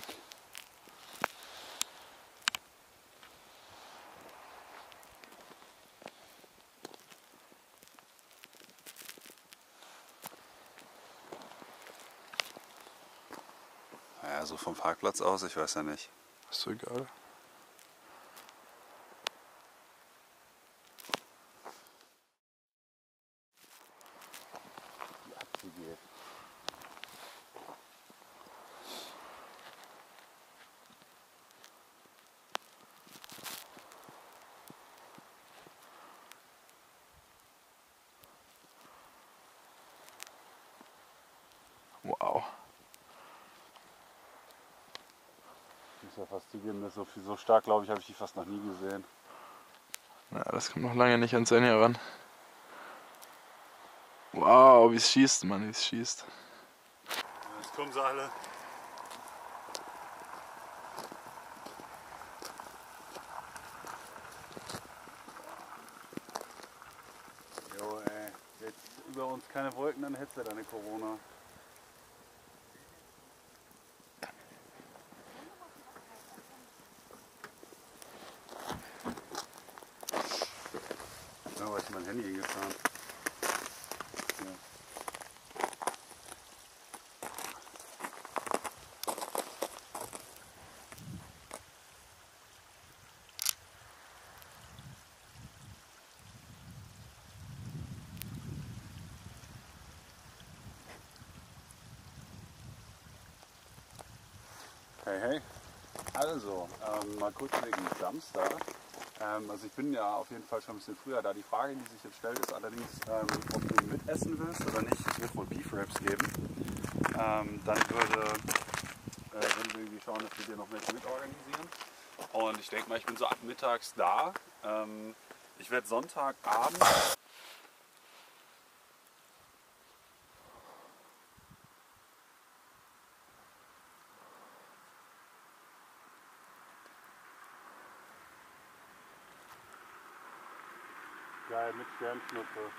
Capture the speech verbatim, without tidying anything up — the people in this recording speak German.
Plastik. Naja, so vom Parkplatz aus, ich weiß ja nicht. Ist doch egal. Wow. Ich muss ja fast zugeben, dass so, viel, so stark, glaube ich, habe ich die fast noch nie gesehen. Na, das kommt noch lange nicht ans Ende heran. Wow, wie es schießt, Mann, wie es schießt. Jetzt kommen sie alle. Jo, ey. Jetzt über uns keine Wolken, dann hättest du deine Corona. Da ist mein Handy hingefahren. Ja. Hey, hey. Also, ähm, mal kurz wegen Samstag. Also ich bin ja auf jeden Fall schon ein bisschen früher da. Die Frage, die sich jetzt stellt, ist allerdings, ähm, ob du mitessen willst oder nicht. Es wird wohl Beef Wraps geben. Ähm, dann würde, äh, würden wir irgendwie schauen, dass wir dir noch welche mitorganisieren. Und ich denke mal, ich bin so ab mittags da. Ähm, ich werde Sonntagabend... Geil, mit Sternschnuppe.